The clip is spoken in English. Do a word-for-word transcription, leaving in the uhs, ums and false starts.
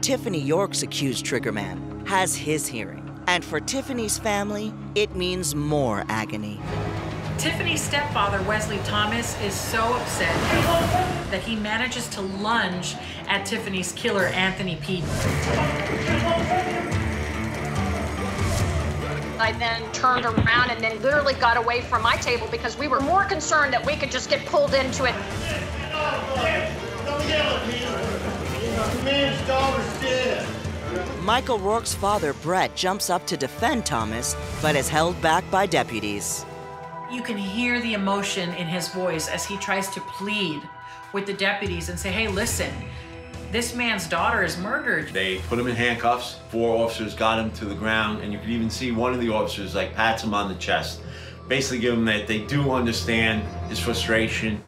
Tiffany York's accused triggerman has his hearing. And for Tiffany's family, it means more agony. Tiffany's stepfather, Wesley Thomas, is so upset that he manages to lunge at Tiffany's killer, Anthony Peden. I then turned around and then literally got away from my table because we were more concerned that we could just get pulled into it. Michael Rourke's father, Brett, jumps up to defend Thomas, but is held back by deputies. You can hear the emotion in his voice as he tries to plead with the deputies and say, hey, listen, this man's daughter is murdered. They put him in handcuffs. Four officers got him to the ground, and you can even see one of the officers like pats him on the chest, basically give him that they do understand his frustration.